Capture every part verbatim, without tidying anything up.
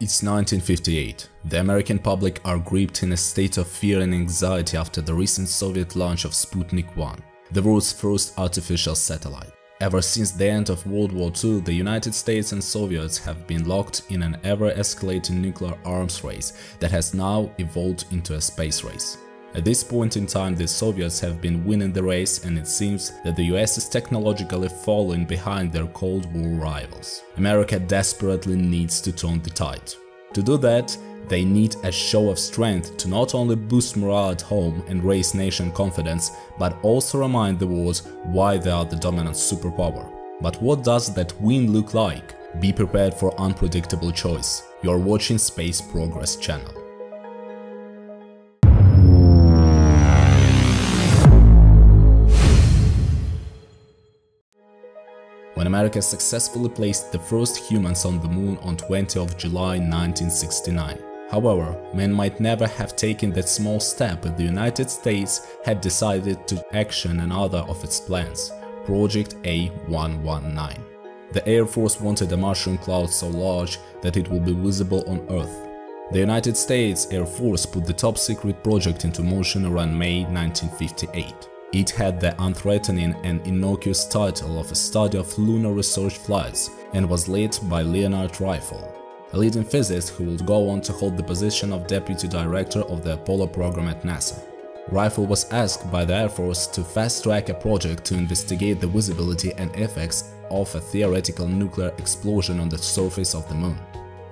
It's nineteen fifty-eight. The American public are gripped in a state of fear and anxiety after the recent Soviet launch of Sputnik one, the world's first artificial satellite. Ever since the end of World War Two, the United States and Soviets have been locked in an ever-escalating nuclear arms race that has now evolved into a space race. At this point in time, the Soviets have been winning the race, and it seems that the U S is technologically falling behind their Cold War rivals. America desperately needs to turn the tide. To do that, they need a show of strength to not only boost morale at home and raise nation confidence, but also remind the world why they are the dominant superpower. But what does that win look like? Be prepared for unpredictable choice. You're watching Space Progress channel. When America successfully placed the first humans on the moon on twentieth of July nineteen sixty-nine. However, man might never have taken that small step if the United States had decided to action another of its plans, Project A one nineteen. The Air Force wanted a mushroom cloud so large that it would be visible on Earth. The United States Air Force put the top secret project into motion around May nineteen fifty-eight. It had the unthreatening and innocuous title of a study of lunar research flights and was led by Leonard Reiffel, a leading physicist who would go on to hold the position of deputy director of the Apollo program at NASA. Reiffel was asked by the Air Force to fast-track a project to investigate the visibility and effects of a theoretical nuclear explosion on the surface of the moon.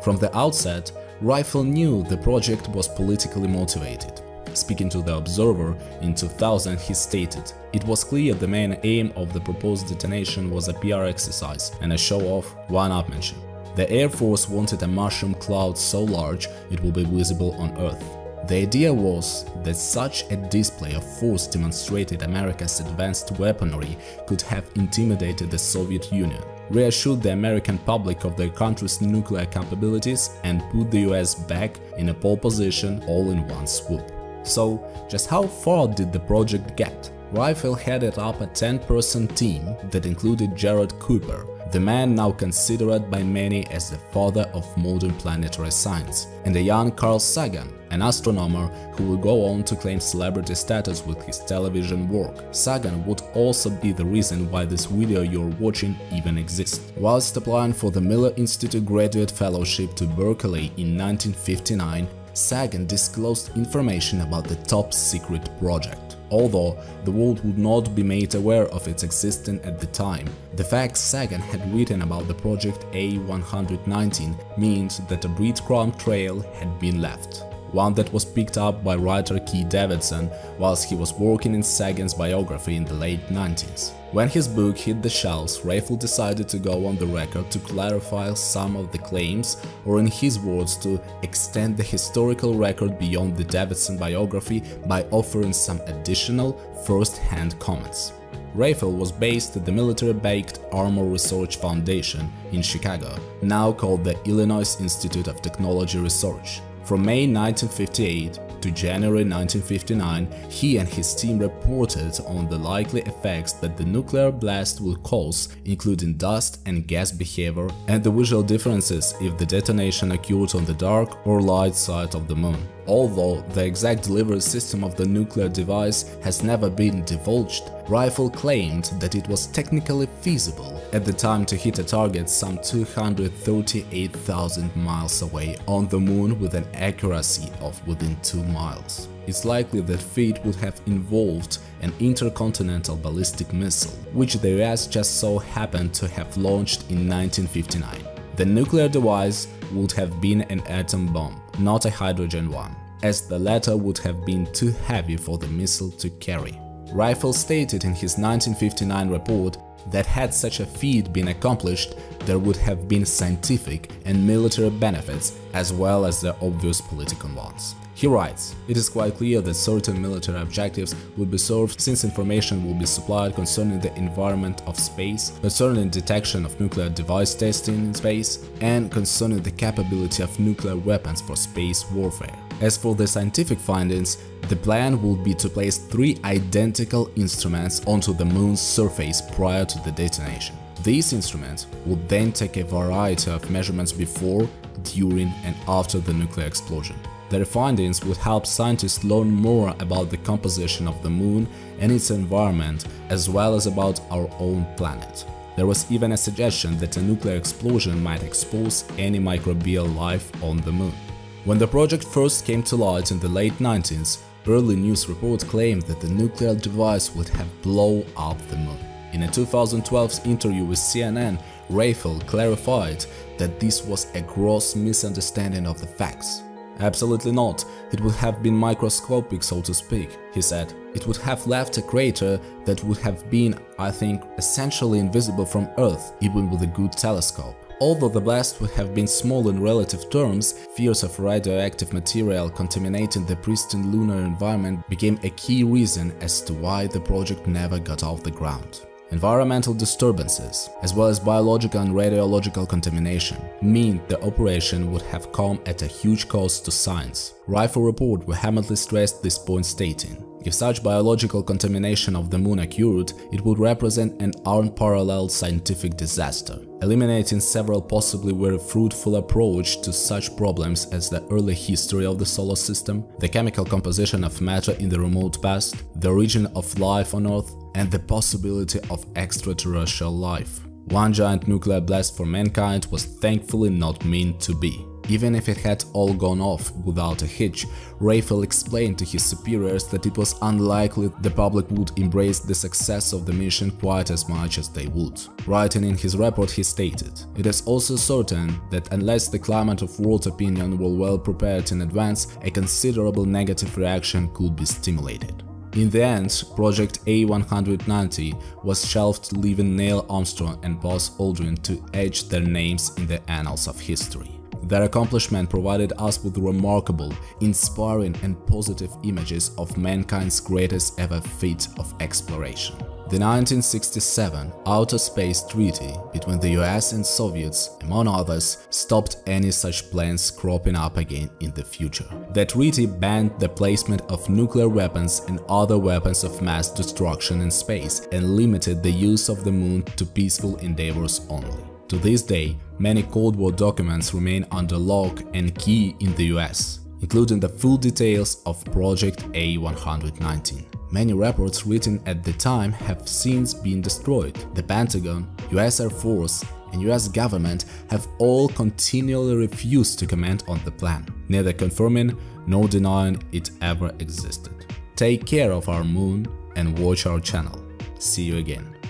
From the outset, Reiffel knew the project was politically motivated. Speaking to The Observer in two thousand, he stated, "It was clear the main aim of the proposed detonation was a P R exercise and a show-off one-upmanship. The Air Force wanted a mushroom cloud so large it will be visible on Earth. The idea was that such a display of force demonstrated America's advanced weaponry could have intimidated the Soviet Union, reassured the American public of their country's nuclear capabilities, and put the U S back in a pole position all in one swoop." So, just how far did the project get? Reiffel headed up a ten-person team that included Gerard Kuiper, the man now considered by many as the father of modern planetary science, and a young Carl Sagan, an astronomer who would go on to claim celebrity status with his television work. Sagan would also be the reason why this video you're watching even exists. Whilst applying for the Miller Institute Graduate Fellowship to Berkeley in nineteen fifty-nine, Sagan disclosed information about the top secret project. Although the world would not be made aware of its existence at the time, the facts Sagan had written about the project A one nineteen means that a breadcrumb trail had been left, one that was picked up by writer Keith Davidson whilst he was working in Sagan's biography in the late nineties. When his book hit the shelves, Reiffel decided to go on the record to clarify some of the claims, or in his words, to extend the historical record beyond the Davidson biography by offering some additional first-hand comments. Reiffel was based at the Military-Baked Armor Research Foundation in Chicago, now called the Illinois Institute of Technology Research. From May nineteen fifty-eight to January nineteen fifty-nine, he and his team reported on the likely effects that the nuclear blast will cause, including dust and gas behavior, and the visual differences if the detonation occurred on the dark or light side of the moon. Although the exact delivery system of the nuclear device has never been divulged, Reiffel claimed that it was technically feasible at the time to hit a target some two hundred thirty-eight thousand miles away on the moon with an accuracy of within two miles. It's likely that feat would have involved an intercontinental ballistic missile, which the U S just so happened to have launched in nineteen fifty-nine. The nuclear device would have been an atom bomb, not a hydrogen one, as the latter would have been too heavy for the missile to carry. Reiffel stated in his nineteen fifty-nine report that had such a feat been accomplished, there would have been scientific and military benefits, as well as the obvious political ones. He writes, "It is quite clear that certain military objectives would be served, since information will be supplied concerning the environment of space, concerning detection of nuclear device testing in space, and concerning the capability of nuclear weapons for space warfare. As for the scientific findings, the plan would be to place three identical instruments onto the moon's surface prior to the detonation. These instruments would then take a variety of measurements before, during and after the nuclear explosion. Their findings would help scientists learn more about the composition of the moon and its environment, as well as about our own planet. There was even a suggestion that a nuclear explosion might expose any microbial life on the moon. When the project first came to light in the late nineties, early news reports claimed that the nuclear device would have blown up the moon. In a two thousand twelve interview with C N N, Reiffel clarified that this was a gross misunderstanding of the facts. "Absolutely not, it would have been microscopic, so to speak," he said. "It would have left a crater that would have been, I think, essentially invisible from Earth, even with a good telescope." Although the blast would have been small in relative terms, fears of radioactive material contaminating the pristine lunar environment became a key reason as to why the project never got off the ground. Environmental disturbances, as well as biological and radiological contamination, mean the operation would have come at a huge cost to science. Reiffel report vehemently stressed this point, stating, "If such biological contamination of the moon occurred, it would represent an unparalleled scientific disaster, eliminating several possibly very fruitful approaches to such problems as the early history of the solar system, the chemical composition of matter in the remote past, the origin of life on Earth, and the possibility of extraterrestrial life. One giant nuclear blast for mankind was thankfully not meant to be." Even if it had all gone off without a hitch, Reiffel explained to his superiors that it was unlikely the public would embrace the success of the mission quite as much as they would. Writing in his report, he stated, "It is also certain that unless the climate of world opinion were well prepared in advance, a considerable negative reaction could be stimulated." In the end, Project A one ninety was shelved, leaving Neil Armstrong and Buzz Aldrin to etch their names in the annals of history. Their accomplishment provided us with remarkable, inspiring and positive images of mankind's greatest ever feat of exploration. The nineteen sixty-seven Outer Space Treaty between the U S and Soviets, among others, stopped any such plans cropping up again in the future. The treaty banned the placement of nuclear weapons and other weapons of mass destruction in space and limited the use of the moon to peaceful endeavors only. To this day, many Cold War documents remain under lock and key in the U S, including the full details of Project A one nineteen. Many reports written at the time have since been destroyed. The Pentagon, U S Air Force, and U S government have all continually refused to comment on the plan, neither confirming nor denying it ever existed. Take care of our moon and watch our channel. See you again.